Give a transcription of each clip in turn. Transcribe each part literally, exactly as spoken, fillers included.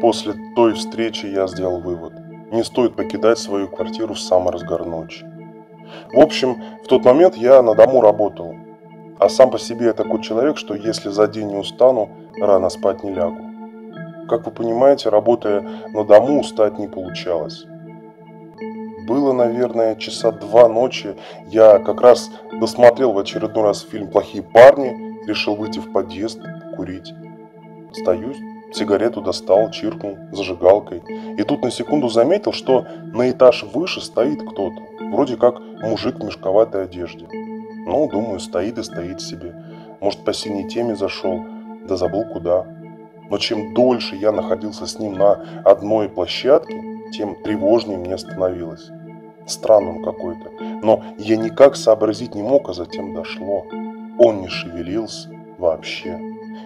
После той встречи я сделал вывод: не стоит покидать свою квартиру в самый разгар ночи. В общем, в тот момент я на дому работал, а сам по себе я такой человек, что если за день не устану, рано спать не лягу. Как вы понимаете, работая на дому, устать не получалось. Было, наверное, часа два ночи, я как раз досмотрел в очередной раз фильм «Плохие парни», решил выйти в подъезд, курить. Стою, сигарету достал, чиркнул зажигалкой, и тут на секунду заметил, что на этаж выше стоит кто-то, вроде как мужик в мешковатой одежде. Ну, думаю, стоит и стоит себе, может, по синей теме зашел, да забыл куда. Но чем дольше я находился с ним на одной площадке, тем тревожнее мне становилось. Странным какой-то, но я никак сообразить не мог, а затем дошло. Он не шевелился вообще.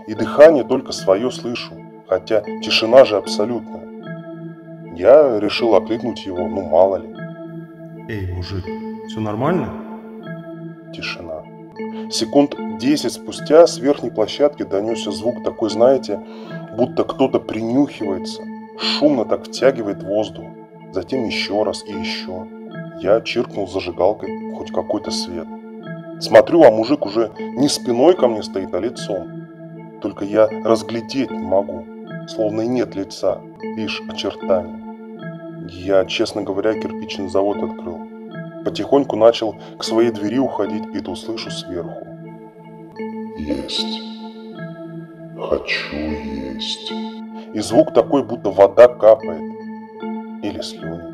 И дыхание только свое слышу, хотя тишина же абсолютная. Я решил окликнуть его, ну мало ли. Эй, мужик, все нормально? Тишина. Секунд десять спустя с верхней площадки донесся звук такой, знаете, будто кто-то принюхивается. Шумно так втягивает воздух. Затем еще раз и еще. Я чиркнул зажигалкой, хоть какой-то свет. Смотрю, а мужик уже не спиной ко мне стоит, а лицом. Только я разглядеть не могу, словно и нет лица, лишь очертания. Я, честно говоря, кирпичный завод открыл. Потихоньку начал к своей двери уходить, и тут слышу сверху: есть. Хочу есть. И звук такой, будто вода капает. Или слюни.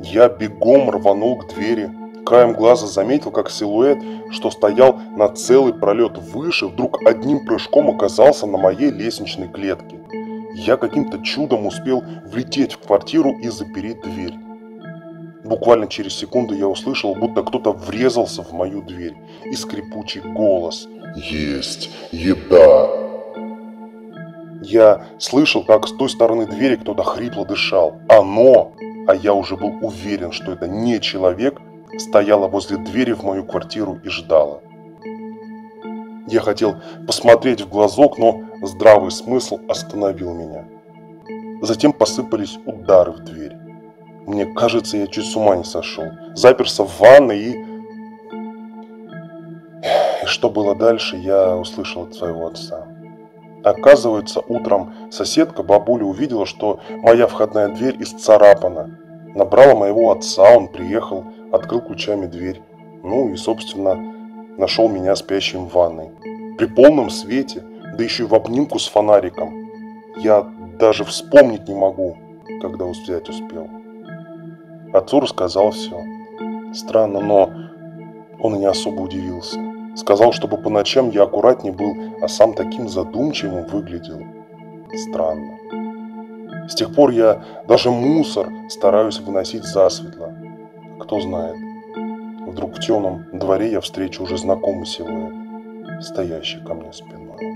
Я бегом рванул к двери. Краем глаза заметил, как силуэт, что стоял на целый пролет выше, вдруг одним прыжком оказался на моей лестничной клетке. Я каким-то чудом успел влететь в квартиру и запереть дверь. Буквально через секунду я услышал, будто кто-то врезался в мою дверь. И скрипучий голос: «Есть еда!» Я слышал, как с той стороны двери кто-то хрипло дышал. Оно, а я уже был уверен, что это не человек, стояло возле двери в мою квартиру и ждало. Я хотел посмотреть в глазок, но здравый смысл остановил меня. Затем посыпались удары в дверь. Мне кажется, я чуть с ума не сошел. Заперся в ванной и... И что было дальше, я услышал от своего отца. Оказывается, утром соседка, бабуля, увидела, что моя входная дверь исцарапана. Набрала моего отца, он приехал, открыл ключами дверь. Ну и, собственно, нашел меня спящим в ванной. При полном свете, да еще и в обнимку с фонариком. Я даже вспомнить не могу, когда взять успел. Отцу рассказал все. Странно, но он и не особо удивился. Сказал, чтобы по ночам я аккуратнее был, а сам таким задумчивым выглядел. Странно. С тех пор я даже мусор стараюсь выносить засветло. Кто знает, вдруг в темном дворе я встречу уже знакомый силуэт, стоящий ко мне спиной.